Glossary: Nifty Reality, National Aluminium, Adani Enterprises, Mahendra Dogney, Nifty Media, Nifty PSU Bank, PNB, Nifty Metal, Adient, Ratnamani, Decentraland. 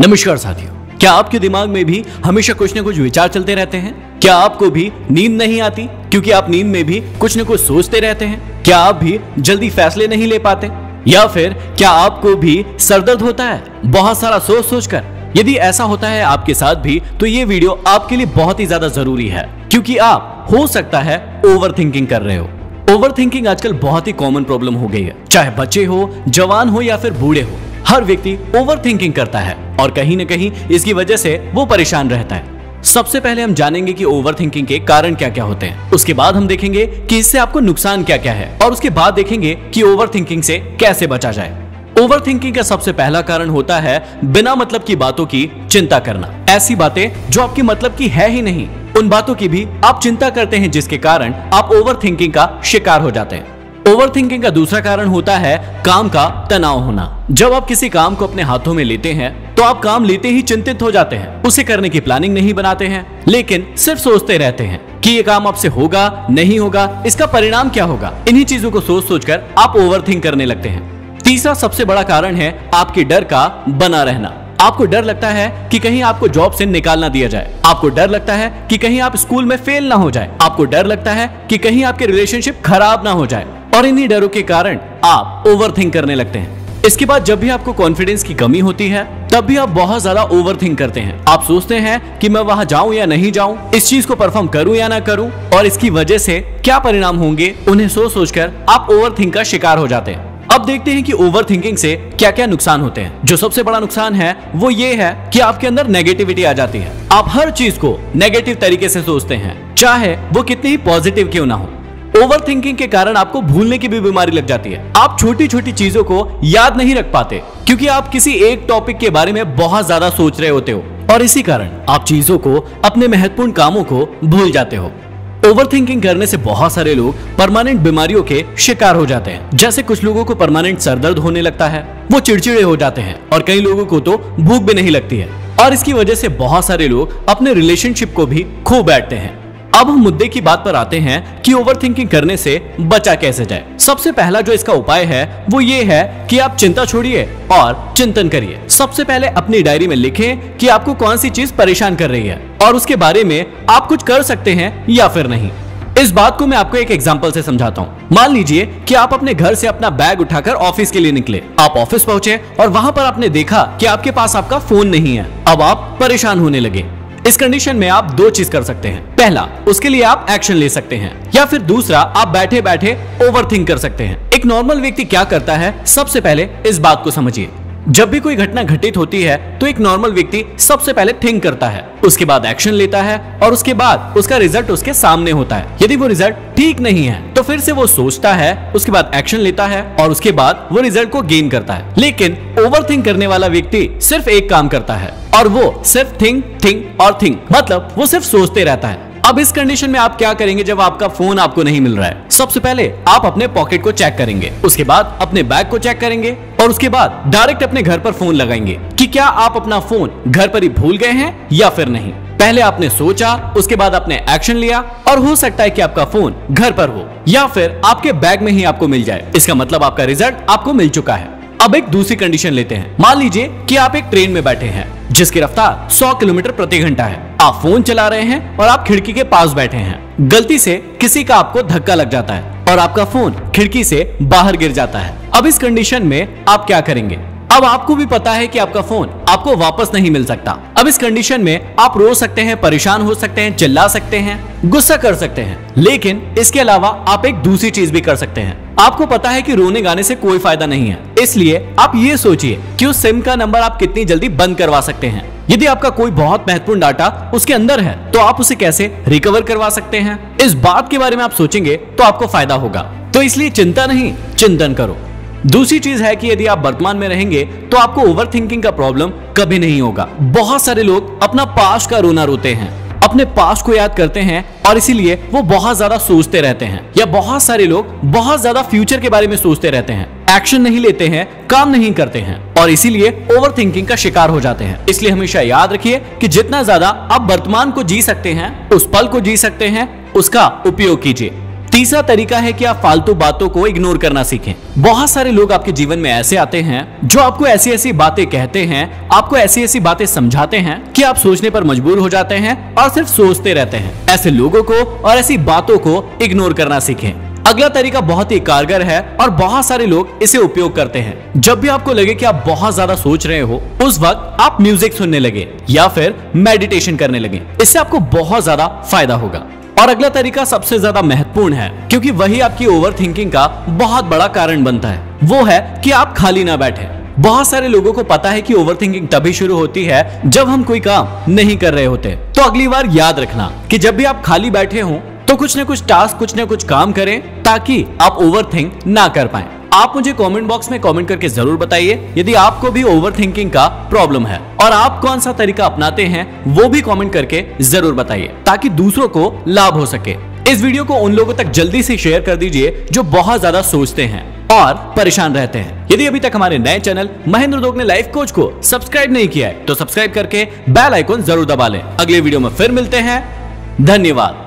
नमस्कार साथियों, क्या आपके दिमाग में भी हमेशा कुछ न कुछ विचार चलते रहते हैं? क्या आपको भी नींद नहीं आती क्योंकि आप नींद में भी कुछ न कुछ सोचते रहते हैं? क्या आप भी जल्दी फैसले नहीं ले पाते? या फिर क्या आपको भी सरदर्द होता है बहुत सारा सोच सोच कर? यदि ऐसा होता है आपके साथ भी तो ये वीडियो आपके लिए बहुत ही ज्यादा जरूरी है, क्योंकि आप हो सकता है ओवरथिंकिंग कर रहे हो। ओवरथिंकिंग आजकल बहुत ही कॉमन प्रॉब्लम हो गई है। चाहे बच्चे हो, जवान हो या फिर बूढ़े हो, हर व्यक्ति ओवरथिंकिंग करता है और कहीं न कहीं इसकी वजह से वो परेशान रहता है। सबसे पहले हम जानेंगे कि ओवरथिंकिंग के कारण क्या क्या होते हैं, उसके बाद हम देखेंगे कि इससे आपको नुकसान क्या क्या है और उसके बाद देखेंगे कि ओवरथिंकिंग से कैसे बचा जाए। ओवरथिंकिंग का सबसे पहला कारण होता है बिना मतलब की बातों की चिंता करना। ऐसी बातें जो आपके मतलब की है ही नहीं, उन बातों की भी आप चिंता करते हैं, जिसके कारण आप ओवरथिंकिंग का शिकार हो जाते हैं। ओवरथिंकिंग का दूसरा कारण होता है काम का तनाव होना। जब आप किसी काम को अपने हाथों में लेते हैं तो आप काम लेते ही चिंतित हो जाते हैं, उसे करने की प्लानिंग नहीं बनाते हैं, लेकिन सिर्फ सोचते रहते हैं कि ये काम आपसे होगा नहीं होगा, इसका परिणाम क्या होगा। इन्हीं चीजों को सोच सोच कर आप ओवरथिंक करने लगते हैं। तीसरा सबसे बड़ा कारण है आपके डर का बना रहना। आपको डर लगता है कि कहीं आपको जॉब से निकाल ना दिया जाए, आपको डर लगता है कि कहीं आप स्कूल में फेल ना हो जाए, आपको डर लगता है कि कहीं आपके रिलेशनशिप खराब ना हो जाए, और इन्हीं डरों के कारण आप ओवरथिंक करने लगते हैं। इसके बाद जब भी आपको कॉन्फिडेंस की कमी होती है तब भी आप बहुत ज्यादा ओवरथिंक करते हैं। आप सोचते हैं कि मैं वहां जाऊं या नहीं जाऊं, इस चीज को परफॉर्म करूं या ना करूं, और इसकी वजह से क्या परिणाम होंगे, उन्हें सोच सोचकर आप ओवरथिंक का शिकार हो जाते हैं। अब देखते हैं कि ओवरथिंकिंग से क्या क्या नुकसान होते हैं। जो सबसे बड़ा नुकसान है वो ये है कि आपके अंदर नेगेटिविटी आ जाती है। आप हर चीज को नेगेटिव तरीके से सोचते हैं, चाहे वो कितनी ही पॉजिटिव क्यों ना हो। ओवरथिंकिंग के कारण आपको भूलने की भी बीमारी लग जाती है। आप छोटी छोटी चीजों को याद नहीं रख पाते क्योंकि आप किसी एक टॉपिक के बारे में बहुत ज्यादा सोच रहे होते हो, और इसी कारण आप चीजों को, अपने महत्वपूर्ण कामों को भूल जाते हो। ओवरथिंकिंग करने से बहुत सारे लोग परमानेंट बीमारियों के शिकार हो जाते हैं। जैसे कुछ लोगों को परमानेंट सरदर्द होने लगता है, वो चिड़चिड़े हो जाते हैं, और कई लोगों को तो भूख भी नहीं लगती है, और इसकी वजह से बहुत सारे लोग अपने रिलेशनशिप को भी खो बैठते हैं। अब हम मुद्दे की बात पर आते हैं कि ओवरथिंकिंग करने से बचा कैसे जाए। सबसे पहला जो इसका उपाय है वो ये है कि आप चिंता छोड़िए और चिंतन करिए। सबसे पहले अपनी डायरी में लिखें कि आपको कौन सी चीज परेशान कर रही है और उसके बारे में आप कुछ कर सकते हैं या फिर नहीं। इस बात को मैं आपको एक एग्जांपल से समझाता हूँ। मान लीजिए कि आप अपने घर से अपना बैग उठाकर ऑफिस के लिए निकले। आप ऑफिस पहुँचे और वहाँ पर आपने देखा कि आपके पास आपका फोन नहीं है। अब आप परेशान होने लगे। इस कंडीशन में आप दो चीज कर सकते हैं। पहला, उसके लिए आप एक्शन ले सकते हैं, या फिर दूसरा, आप बैठे बैठे ओवरथिंक कर सकते हैं। एक नॉर्मल व्यक्ति क्या करता है, सबसे पहले इस बात को समझिए। जब भी कोई घटना घटित होती है तो एक नॉर्मल व्यक्ति सबसे पहले थिंक करता है, उसके बाद एक्शन लेता है, और उसके बाद उसका रिजल्ट उसके सामने होता है। यदि वो रिजल्ट ठीक नहीं है तो फिर से वो सोचता है, उसके बाद एक्शन लेता है, और उसके बाद वो रिजल्ट को गेन करता है। लेकिन ओवरथिंक करने वाला व्यक्ति सिर्फ एक काम करता है, और वो सिर्फ थिंक थिंक और थिंक, मतलब वो सिर्फ सोचते रहता है। अब इस कंडीशन में आप क्या करेंगे जब आपका फोन आपको नहीं मिल रहा है? सबसे पहले आप अपने पॉकेट को चेक करेंगे, उसके बाद अपने बैग को चेक करेंगे, और उसके बाद डायरेक्ट अपने घर पर फोन लगाएंगे कि क्या आप अपना फोन घर पर ही भूल गए हैं या फिर नहीं। पहले आपने सोचा, उसके बाद आपने एक्शन लिया, और हो सकता है कि आपका फोन घर पर हो या फिर आपके बैग में ही आपको मिल जाए। इसका मतलब आपका रिजल्ट आपको मिल चुका है। अब एक दूसरी कंडीशन लेते हैं। मान लीजिए कि आप एक ट्रेन में बैठे हैं जिसकी रफ्तार 100 किलोमीटर प्रति घंटा है। आप फोन चला रहे हैं और आप खिड़की के पास बैठे हैं। गलती से किसी का आपको धक्का लग जाता है और आपका फोन खिड़की से बाहर गिर जाता है। अब इस कंडीशन में आप क्या करेंगे? अब आपको भी पता है कि आपका फोन आपको वापस नहीं मिल सकता। अब इस कंडीशन में आप रो सकते हैं, परेशान हो सकते हैं, चिल्ला सकते हैं, गुस्सा कर सकते हैं, लेकिन इसके अलावा आप एक दूसरी चीज भी कर सकते हैं। आपको पता है कि रोने गाने से कोई फायदा नहीं है, इसलिए आप ये सोचिए कि उस सिम का नंबर आप कितनी जल्दी बंद करवा सकते हैं। यदि आपका कोई बहुत महत्वपूर्ण डाटा उसके अंदर है तो आप उसे कैसे रिकवर करवा सकते हैं, इस बात के बारे में आप सोचेंगे तो आपको फायदा होगा। तो इसलिए चिंता नहीं, चिंतन करो। दूसरी चीज है कि यदि आप वर्तमान में रहेंगे तो आपको ओवरथिंकिंग का प्रॉब्लम कभी नहीं होगा। बहुत सारे लोग अपना पास्ट का रोना रोते हैं, अपने पास्ट को याद करते हैं, और इसीलिए वो बहुत ज्यादा सोचते रहते हैं, या बहुत सारे लोग बहुत ज्यादा फ्यूचर के बारे में सोचते रहते हैं, एक्शन नहीं लेते हैं, काम नहीं करते हैं, और इसीलिए ओवरथिंकिंग का शिकार हो जाते हैं। इसलिए हमेशा याद रखिए कि जितना ज्यादा आप वर्तमान को जी सकते हैं, उस पल को जी सकते हैं, उसका उपयोग कीजिए। तीसरा तरीका है कि आप फालतू बातों को इग्नोर करना सीखें। बहुत सारे लोग आपके जीवन में ऐसे आते हैं जो आपको ऐसी ऐसी बातें कहते हैं, आपको ऐसी ऐसी बातें समझाते हैं कि आप सोचने पर मजबूर हो जाते हैं और सिर्फ सोचते रहते हैं। ऐसे लोगों को और ऐसी बातों को इग्नोर करना सीखें। अगला तरीका बहुत ही कारगर है और बहुत सारे लोग इसे उपयोग करते हैं। जब भी आपको लगे कि आप बहुत ज्यादा सोच रहे हो, उस वक्त आप म्यूजिक सुनने लगे या फिर मेडिटेशन करने लगे। इससे आपको बहुत ज्यादा फायदा होगा। और अगला तरीका सबसे ज्यादा महत्वपूर्ण है, क्योंकि वही आपकी ओवरथिंकिंग का बहुत बड़ा कारण बनता है। वो है कि आप खाली ना बैठे। बहुत सारे लोगों को पता है कि ओवरथिंकिंग तभी शुरू होती है जब हम कोई काम नहीं कर रहे होते। तो अगली बार याद रखना कि जब भी आप खाली बैठे हों तो कुछ न कुछ टास्क, कुछ न कुछ काम करें ताकि आप ओवरथिंक ना कर पाएं। आप मुझे कमेंट बॉक्स में कमेंट करके जरूर बताइए यदि आपको भी ओवरथिंकिंग का प्रॉब्लम है, और आप कौन सा तरीका अपनाते हैं वो भी कमेंट करके जरूर बताइए ताकि दूसरों को लाभ हो सके। इस वीडियो को उन लोगों तक जल्दी से शेयर कर दीजिए जो बहुत ज्यादा सोचते हैं और परेशान रहते हैं। यदि अभी तक हमारे नए channel Mahendra Dogne life coach को सब्सक्राइब नहीं किया है तो सब्सक्राइब करके बेल आइकन जरूर दबा लें। अगले वीडियो में फिर मिलते हैं। धन्यवाद।